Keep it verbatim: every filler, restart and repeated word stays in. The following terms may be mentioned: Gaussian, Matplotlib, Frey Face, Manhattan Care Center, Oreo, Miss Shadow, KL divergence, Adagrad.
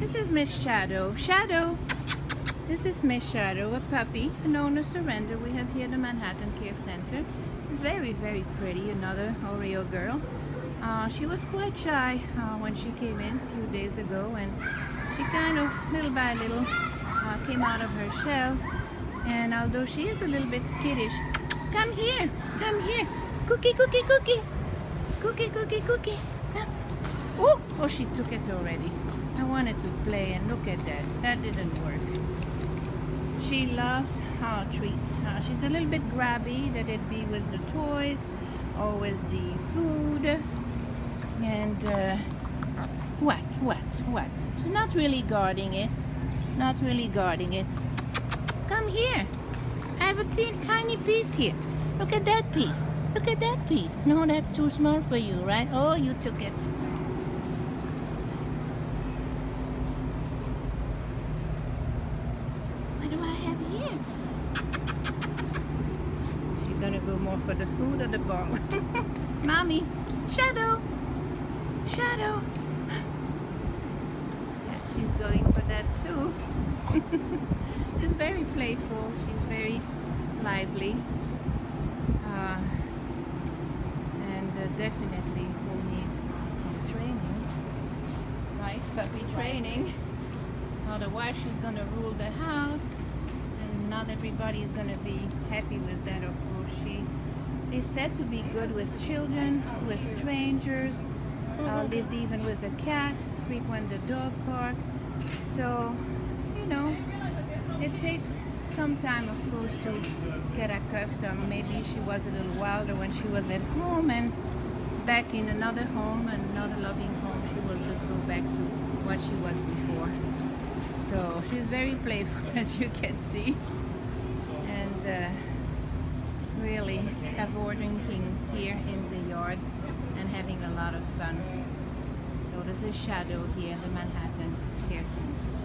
This is Miss Shadow. Shadow! This is Miss Shadow, a puppy, an owner surrender. We have here the Manhattan Care Center. It's very, very pretty, another Oreo girl. Uh, she was quite shy uh, when she came in a few days ago, and she kind of, little by little, uh, came out of her shell. And although she is a little bit skittish, come here, come here, cookie, cookie, cookie, cookie, cookie, cookie. Oh, oh, she took it already. I wanted to play, and look at that. That didn't work. She loves uh, treats. Uh, she's a little bit grabby, that it be with the toys or with the food. And uh, what, what, what? She's not really guarding it. Not really guarding it. Come here. I have a clean, tiny piece here. Look at that piece. Look at that piece. No, that's too small for you, right? Oh, you took it. What do I have here? She's gonna go more for the food or the ball? Mommy, Shadow, Shadow. Yeah, she's going for that too. She's very playful. She's very lively, uh, and uh, definitely will need some training, right? Puppy training. Otherwise, she's gonna rule the house, and not everybody is gonna be happy with that. Of course, she is said to be good with children, with strangers. Uh, lived even with a cat. Frequent the dog park. So, you know, it takes some time, of course, to get accustomed. Maybe she was a little wilder when she was at home, and back in another home, another loving home, she will just go back to what she was before. So she's very playful, as you can see, and uh, really avoiding here in the yard and having a lot of fun. So this is Shadow here in the Manhattan Care Center.